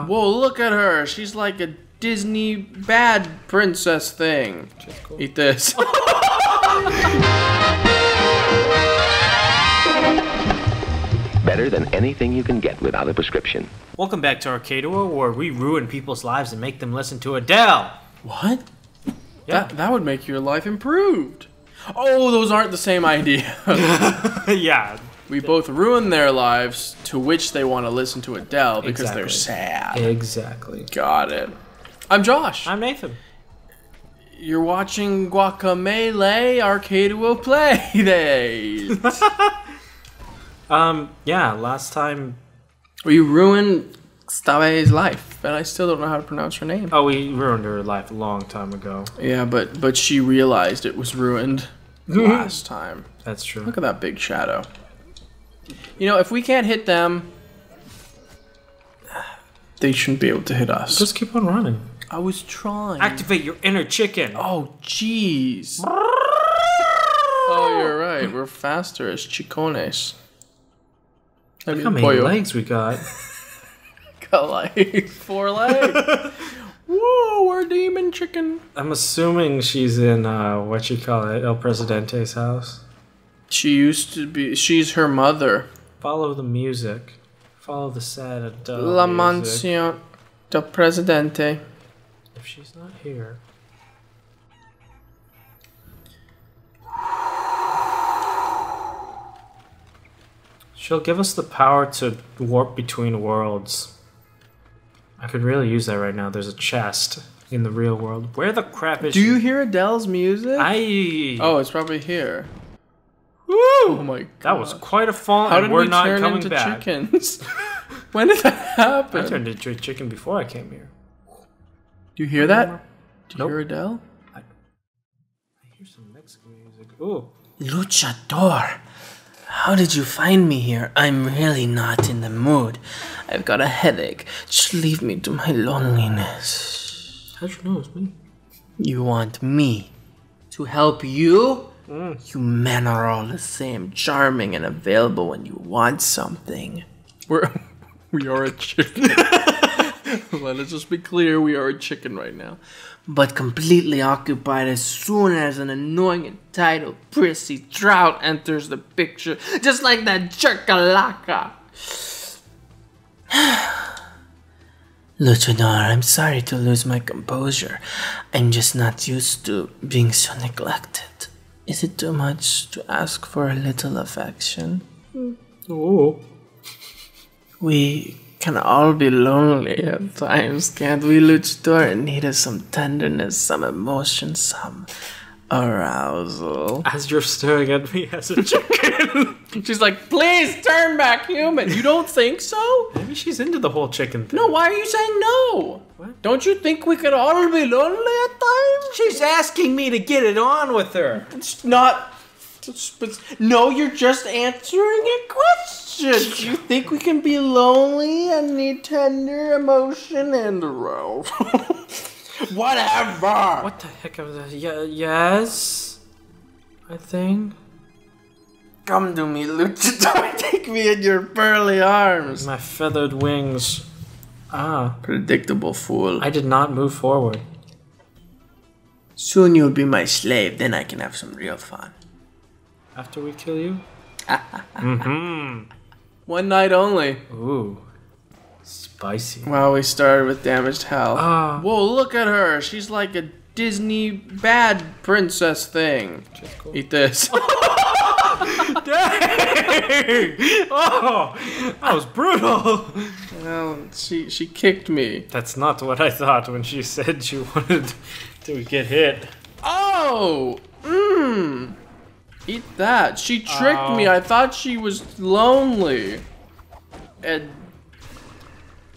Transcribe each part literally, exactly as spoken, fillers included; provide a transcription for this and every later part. Whoa, look at her. She's like a Disney bad princess thing. Cool. Eat this. Better than anything you can get without a prescription. Welcome back to ARCADUO, where we ruin people's lives and make them listen to Adele. What? Yeah. That, that would make your life improved. Oh, those aren't the same idea. Yeah. We both ruin their lives, to which they want to listen to Adele because exactly. They're sad. Exactly. Got it. I'm Josh. I'm Nathan. You're watching Guacamelee ARCADUO Play Days. um, yeah, last time... We ruined X'Tabay's life, and I still don't know how to pronounce her name. Oh, we ruined her life a long time ago. Yeah, but, but she realized it was ruined last time. That's true. Look at that big shadow. You know, if we can't hit them, they shouldn't be able to hit us. Just keep on running. I was trying. Activate your inner chicken. Oh, jeez. Oh, you're right. We're faster as chicones. Look how many legs we got. Got like four legs. Whoa, we're demon chicken. I'm assuming she's in, uh, what you call it, El Presidente's house. She used to be. She's her mother. Follow the music. Follow the sad Adele. La Mansion del Presidente. If she's not here. She'll give us the power to warp between worlds. I could really use that right now. There's a chest in the real world. Where the crap is she? Do you hear Adele's music? I. Oh, it's probably here. Woo! Oh my god. That was quite a fall. How did we turn into chickens? When did that happen? I turned into a chicken before I came here. Do you hear that? Do you nope. hear Adele? I, I hear some Mexican music. Ooh. Luchador! How did you find me here? I'm really not in the mood. I've got a headache. Just leave me to my loneliness. How'd you know it's me? You want me to help you? Mm. You men are all the same, charming and available when you want something. We're, we are a chicken. Let us just be clear, we are a chicken right now. But completely occupied as soon as an annoying, entitled, prissy trout enters the picture. Just like that jerk Calaca. Luchador, I'm sorry to lose my composure. I'm just not used to being so neglected. Is it too much to ask for a little affection? Mm. Oh. We can all be lonely at times, can't we, Luchador? In need of some tenderness, some emotion, some arousal. As you're staring at me as a chicken. She's like, please turn back human. You don't think so? Maybe she's into the whole chicken thing. No, why are you saying no? What? Don't you think we could all be lonely at times? She's asking me to get it on with her. It's not... It's, it's, no, you're just answering a question. Do you think we can be lonely and need tender emotion and arousal? Whatever! What the heck of this? Ye yes? I think? Come to me, Luchador. Take me in your burly arms. My feathered wings. Ah. Predictable fool. I did not move forward. Soon you'll be my slave, then I can have some real fun. After we kill you? Mm-hmm. One night only. Ooh. Spicy. Well, we started with damaged health. Uh, Whoa, look at her. She's like a Disney bad princess thing. Cool. Eat this. Dang! Oh, that was brutal. Well, she she kicked me. That's not what I thought when she said she wanted to get hit. Oh! Mmm! Eat that. She tricked oh. me. I thought she was lonely. And...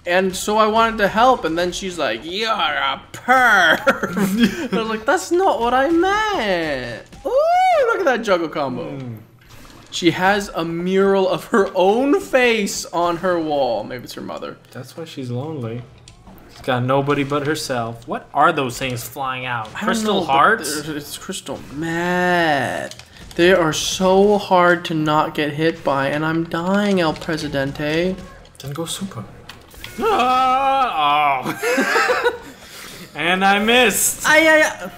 And so I wanted to help, and then she's like, "You're a perv." I was like, "That's not what I meant." Ooh, look at that juggle combo. Mm. She has a mural of her own face on her wall. Maybe it's her mother. That's why she's lonely. She's got nobody but herself. What are those things flying out? I crystal know, hearts? It's crystal mad. They are so hard to not get hit by, and I'm dying, El Presidente. Then go super. Ah, oh. And I missed. Ay, ay, ay.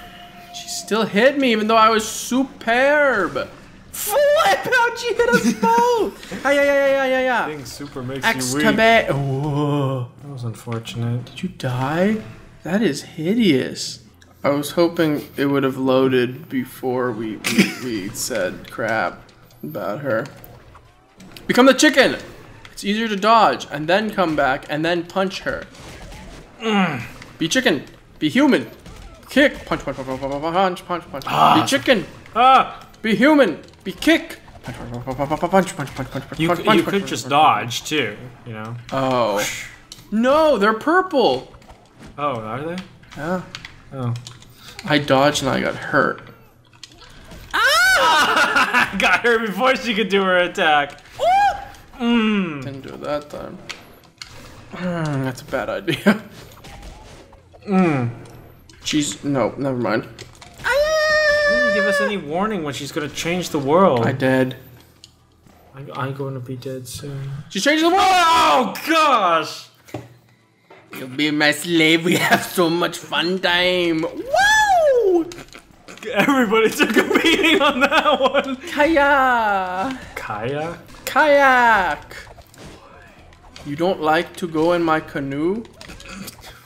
She still hit me, even though I was superb. Flip! How'd she hit us both? Ay, ay, ay, ay, ay, ay. Being super makes X'Tabay. You weak. Whoa. That was unfortunate. Did you die? That is hideous. I was hoping it would have loaded before we, we, we said crap about her. Become the chicken! It's easier to dodge, and then come back, and then punch her. Mm. Be chicken. Be human. Kick. Punch, punch, punch, punch, punch, punch, punch, punch. Ah. Be chicken. Ah. Be human. Be kick. Punch, punch, punch, punch, punch, punch, punch, punch. You, punch, you punch, could punch, just punch, dodge, punch. Too, you know? Oh. No, they're purple. Oh, are they? Yeah. Oh. I dodged and I got hurt. Ah! I got her before she could do her attack. Mm. Didn't do it that time. Mm, that's a bad idea. Mm. She's no, never mind. You didn't give us any warning when she's gonna change the world. I did. I, I'm gonna be dead soon. She changed the world! Oh gosh! You'll be my slave. We have so much fun time. Woo! Everybody took a beating on that one. Kaya. Kaya. Kayak! You don't like to go in my canoe?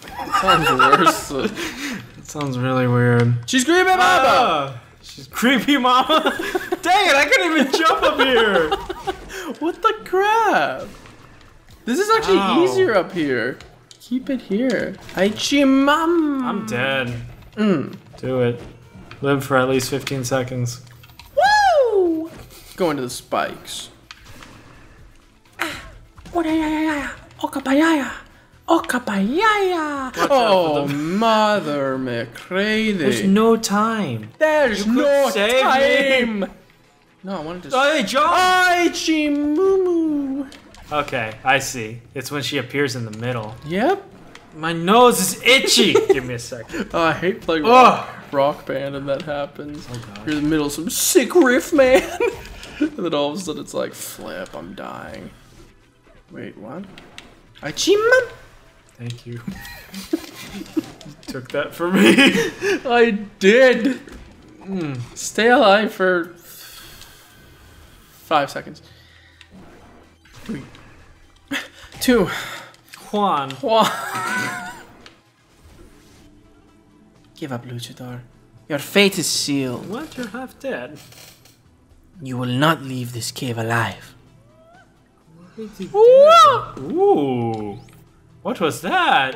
That sounds worse. That sounds really weird. She's creepy mama! Uh, she's creepy mama? Dang it, I couldn't even jump up here! What the crap? This is actually Ow. easier up here. Keep it here. Aichi mom! I'm dead. Mm. Do it. Live for at least fifteen seconds. Woo! Go into the spikes. Oh, mother McCrazy. There's no time. There's no time. Me. No, I wanted to. Hey, John! Okay, I see. It's when she appears in the middle. Yep. My nose is itchy. Give me a second. Oh, I hate playing rock, rock band, and that happens. Oh, God. You're in the middle of some sick riff, man. And then all of a sudden it's like, flip, I'm dying. Wait, what? Achima! Thank you. You took that for me. I did. Mm. Stay alive for five seconds. Three. Two. Juan. Juan. Give up, Luchador. Your fate is sealed. What? You're half dead. You will not leave this cave alive. Ooh. What was that?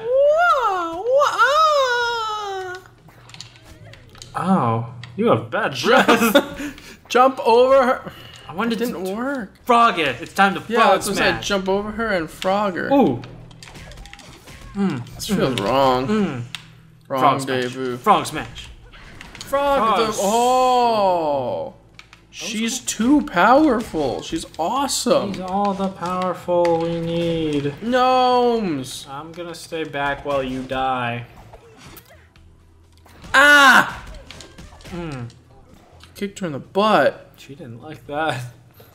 Oh, you have bad breath. Jump over her. I wanted it didn't to work. Frog it. It's time to frog yeah, that's smash. What I said. Jump over her and frog her. Ooh. Mm. This feels mm. wrong. Mm. Wrong frog debut. Smash. Frog smash. Frog. frog. Oh. She's too powerful. She's awesome. She's all the powerful we need. Gnomes. I'm gonna stay back while you die. Ah! Mm. Kicked her in the butt. She didn't like that.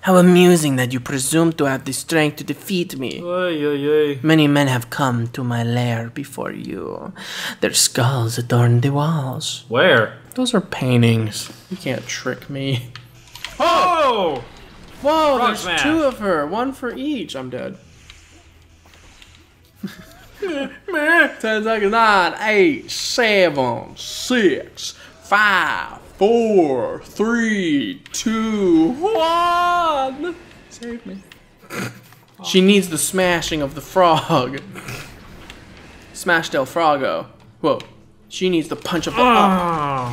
How amusing that you presume to have the strength to defeat me. Oy, oy, oy. Many men have come to my lair before you. Their skulls adorn the walls. Where? Those are paintings. You can't trick me. Oh! Whoa, frog there's smash. Two of her. One for each. I'm dead. Ten seconds. Nine, eight, seven, six, five, four, three, two, one. Save me. She needs the smashing of the frog. Smash Del Frogo. Whoa. She needs the punch of the... Oh.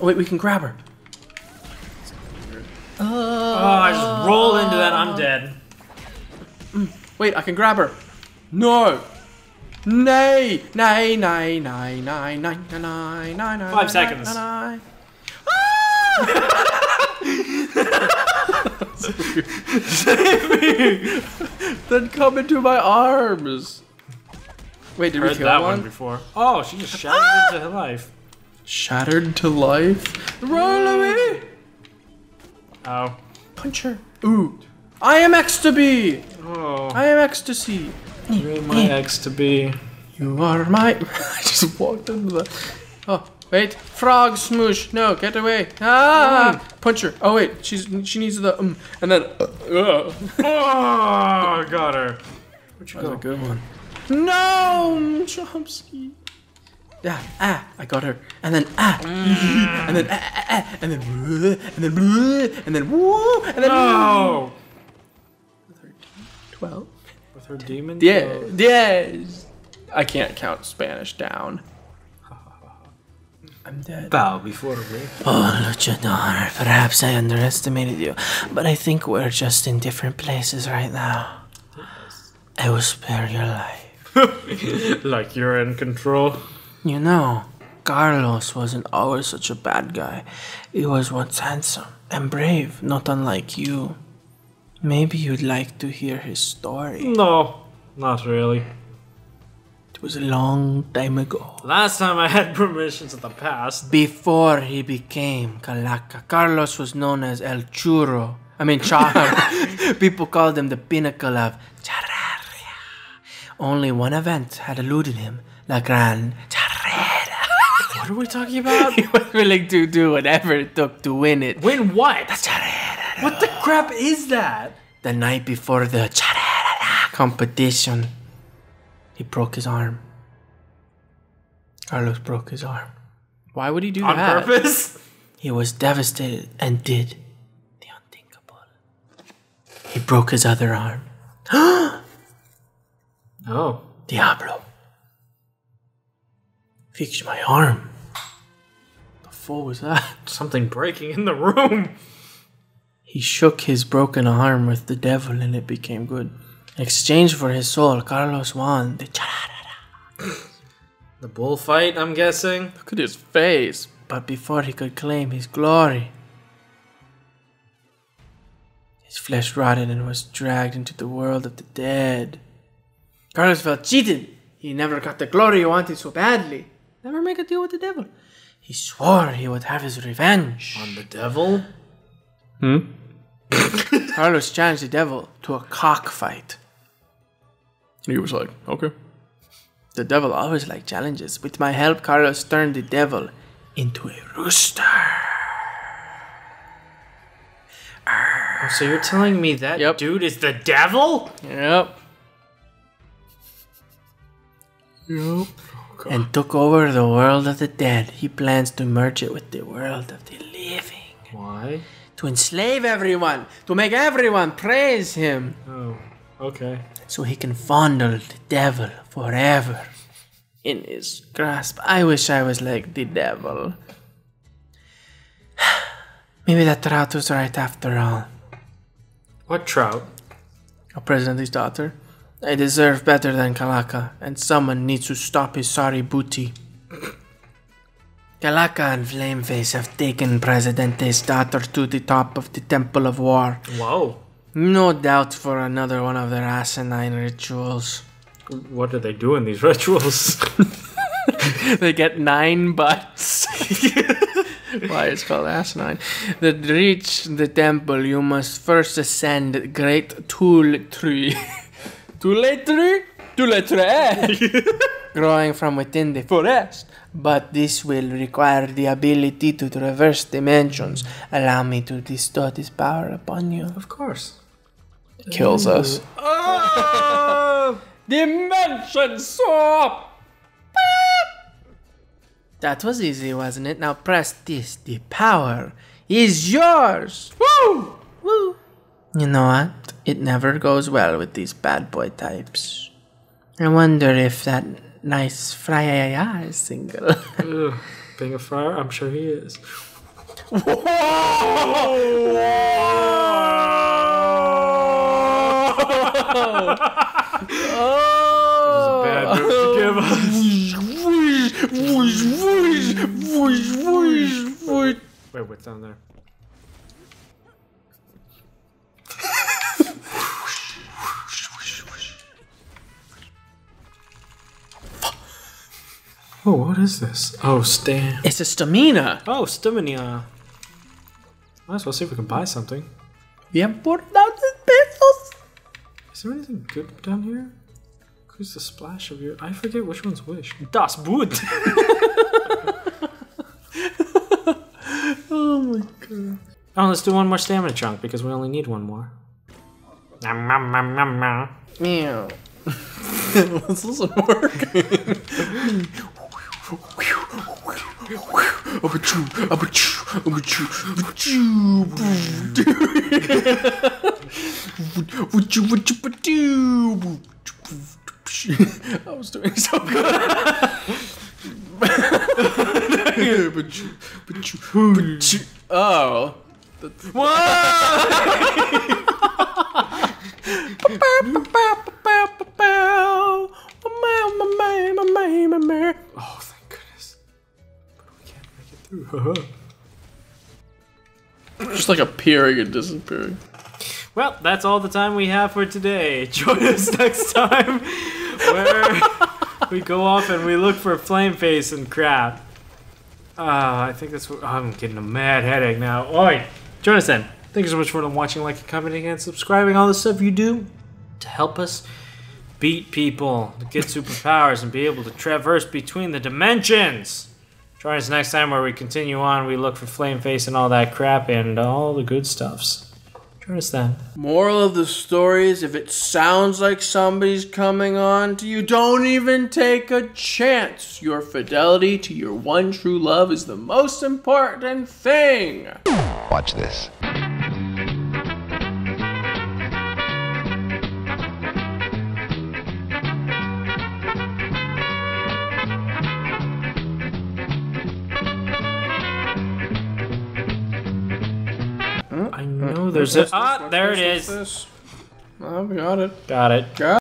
Wait, we can grab her. Oh, I just rolled into that. I'm dead. Wait, I can grab her. No. Nay. Nay, nay, nay, nay, nay, nay, nay, nay, nay. Five seconds. Nay, nay. Ah! Save me. Then come into my arms. Wait, did Heard we kill that one? one before? Oh, she just shattered ah! into life. Shattered to life? Roll away. Oh. Punch her. Ooh. I am X'Tabay. Oh. I am ecstasy. need my axe to be. You are my. I just walked into the. Oh wait, frog smoosh! No, get away! Ah, punch her! Oh wait, she's she needs the um, and then. Uh, uh. Oh, got her. Where'd you go? That was a good one. No, Chomsky. Yeah, ah, I got her, and then ah, mm. and then ah, ah, ah, and then and then and then woo, and then no. With her twelve. With her demon. Yeah, yeah. I can't count Spanish down. I'm dead. Bow before me. Oh, Luchador, perhaps I underestimated you, but I think we're just in different places right now. Yes. I will spare your life. Like you're in control. You know, Carlos wasn't always such a bad guy. He was once handsome and brave, not unlike you. Maybe you'd like to hear his story. No, not really. It was a long time ago. Last time I had permission to the past. Before he became Calaca, Carlos was known as El Churro. I mean, Char. People called him the pinnacle of Charrería. Only one event had eluded him. La Gran Charrería. What are we talking about? He was willing to do whatever it took to win it. Win what? The Charrería. What the crap is that? The night before the Charrería competition, he broke his arm. Carlos broke his arm. Why would he do On that? On purpose? He was devastated and did the unthinkable. He broke his other arm. Oh. Diablo. Fix my arm. What the fuck was that? Something breaking in the room. He shook his broken arm with the devil and it became good. In exchange for his soul, Carlos won the chararara. The bullfight, I'm guessing? Look at his face. But before he could claim his glory, his flesh rotted and was dragged into the world of the dead. Carlos felt cheated. He never got the glory he wanted so badly. Never make a deal with the devil. He swore he would have his revenge. On the devil? Hmm? Carlos challenged the devil to a cockfight. He was like, okay. The devil always liked challenges. With my help, Carlos turned the devil into a rooster. Oh, so you're telling me that yep. dude is the devil? Yep. Yep. And took over the world of the dead. He plans to merge it with the world of the living. Why? To enslave everyone. To make everyone praise him. Oh, okay. So he can fondle the devil forever in his grasp. I wish I was like the devil. Maybe that trout was right after all. What trout? A president's daughter. I deserve better than Calaca, and someone needs to stop his sorry booty. Calaca and Flameface have taken Presidente's daughter to the top of the Temple of War. Wow. No doubt for another one of their asinine rituals. What do they do in these rituals? They get nine butts. Why it's called asinine. To reach the temple, you must first ascend the great Tule Tree. Tule Tree? Tule Tree! Growing from within the forest. But this will require the ability to traverse dimensions. Allow me to bestow this power upon you. Of course. It kills Ooh. us. Oh! Dimension swap! That was easy, wasn't it? Now press this. The power is yours! Woo! Woo! You know what? It never goes well with these bad boy types. I wonder if that nice friar is single. Ugh, being a friar, I'm sure he is. Whoa! Whoa! Oh! This is a bad move to give us. Wait, what's down there? Oh, what is this? Oh, stamina. It's a stamina. Oh, stamina. Might as well see if we can buy something. We have four thousand pesos. Is there anything good down here? Who's the splash of your... I forget which one's which. Das Boot! Oh my god. Oh, let's do one more stamina chunk because we only need one more. Nom, nom, nom, nom, nom. Meow. This doesn't work. I was doing so good. Oh. Oh, thank goodness. But we can't make it through. Just like appearing and disappearing. Well, that's all the time we have for today. Join us next time where we go off and we look for Flameface and crap. Ah, uh, I think that's what... Oh, I'm getting a mad headache now. Oi! Join us then. Thank you so much for watching, liking, commenting, and subscribing. All the stuff you do to help us beat people, to get superpowers, and be able to traverse between the dimensions. Join us next time where we continue on. We look for Flameface and all that crap and all the good stuffs. Understand. Moral of the story is if it sounds like somebody's coming on to you, don't even take a chance. Your fidelity to your one true love is the most important thing. Watch this. There's a, ah, there it is. I've got it. Got it. Got it.